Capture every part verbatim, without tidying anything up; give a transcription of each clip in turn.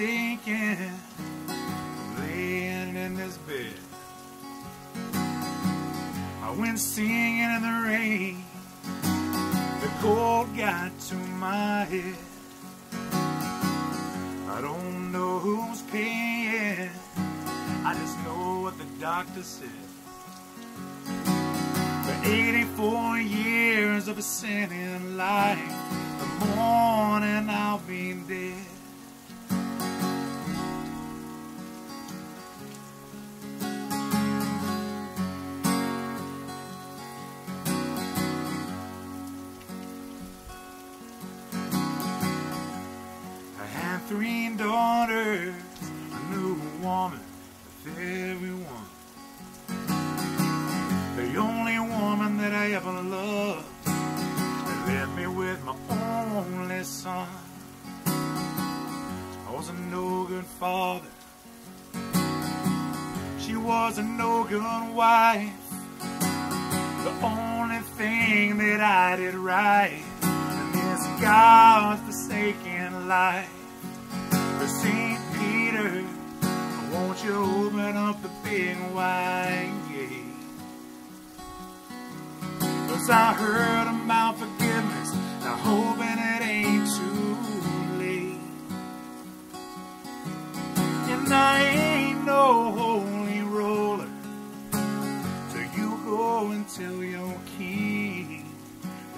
aching, laying in this bed. I went singing in the rain, the cold got to my head. I don't know who's paying, I just know what the doctor said. For eighty-four years of a sinning life, the morning I'll be dead. Three daughters, I knew a woman with every one. The only woman that I ever loved, they left me with my only son. I was a no good father, she was a no good wife. The only thing that I did right in this God's forsaken life. Saint Peter, won't you open up the big white gate? Cause I heard about forgiveness, I'm hoping it ain't too late. And I ain't no holy roller, so you go and tell your king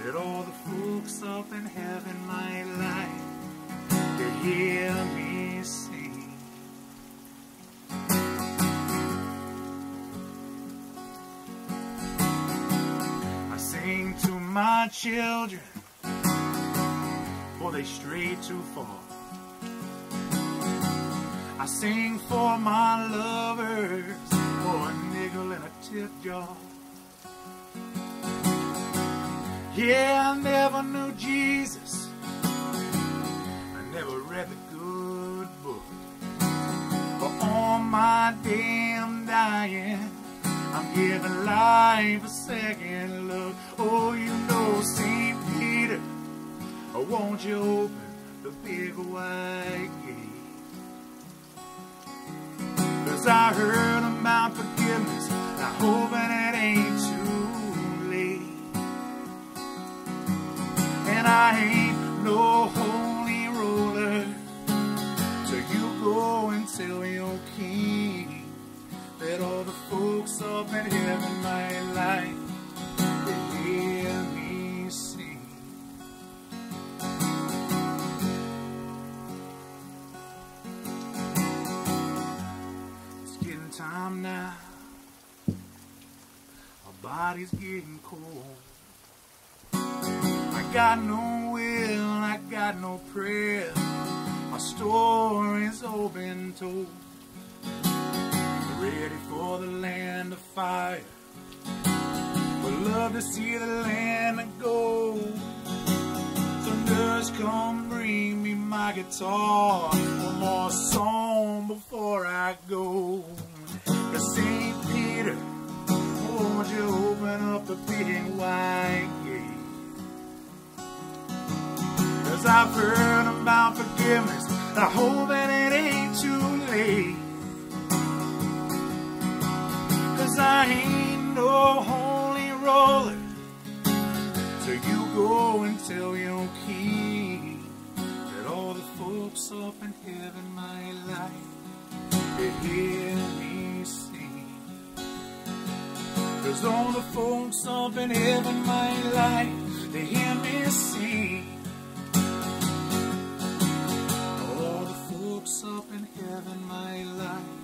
that all the folks up in heaven might like to hear me. Sing to my children, for they strayed too far. I sing for my lovers, for a nickel and a tip jar. Yeah, I never knew Jesus, I never read the good book, but on my damn dying, I'm giving life a second look. Oh, you know, Saint Peter, oh, won't you open the big white gate? Cause I heard about forgiveness, I'm hoping it ain't too late. And I ain't no holy roller, so you go and tell your king that all the folks up in heaven might like to hear me sing. It's getting time now, my body's getting cold. I got no will, I got no prayer, my story's all been told. Ready for the land of fire, would love to see the land of gold. So nurse, come bring me my guitar, one more song before I go. Cause Saint Peter, won't you open up the big white gate? Cause I've heard about forgiveness, I hope that it ain't too late. Cause I ain't no holy roller, so you go and tell your king that all the folks up in heaven might like to hear me sing. Cause all the folks up in heaven might like to hear me sing. All the folks up in heaven might like